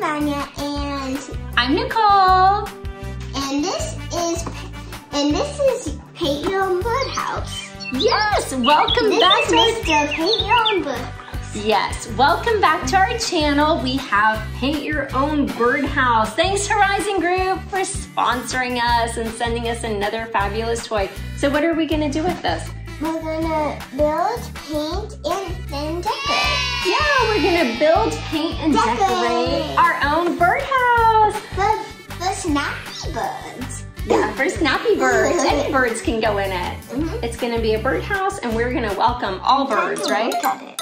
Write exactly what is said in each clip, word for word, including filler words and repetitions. I'm Manya, and I'm Nicole. And this is and this is Paint Your Own Birdhouse. Yes, welcome this back to Mister Paint Your Own Birdhouse. Yes, welcome back to our channel. We have Paint Your Own Birdhouse. Thanks Horizon Group for sponsoring us and sending us another fabulous toy. So what are we gonna do with this? We're gonna build, paint, and then decorate. Yeah, we're gonna build, paint, and decorate, decorate our own birdhouse. But for snappy birds. Yeah, for snappy birds. Any birds can go in it. Mm-hmm. It's gonna be a birdhouse, and we're gonna welcome all birds, right? Got it.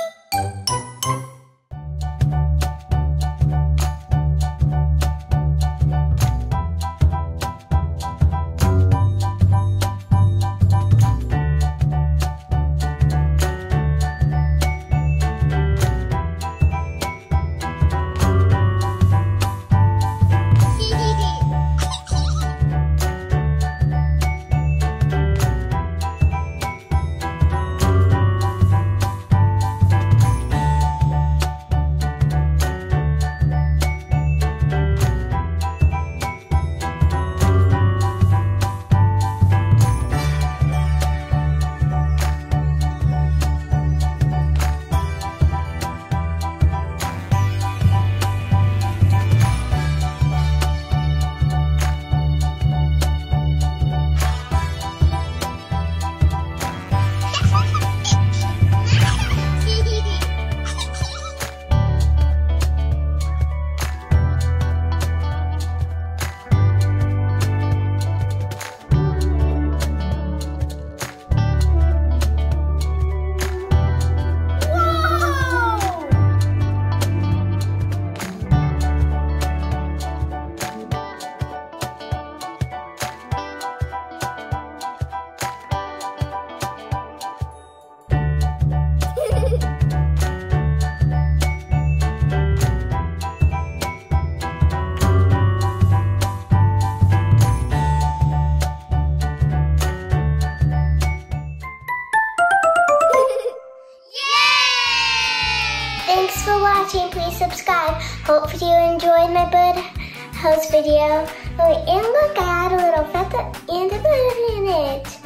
Thanks for watching. Please subscribe. Hope you enjoyed my birdhouse video. Oh, and look, I had a little feather and a bird in it.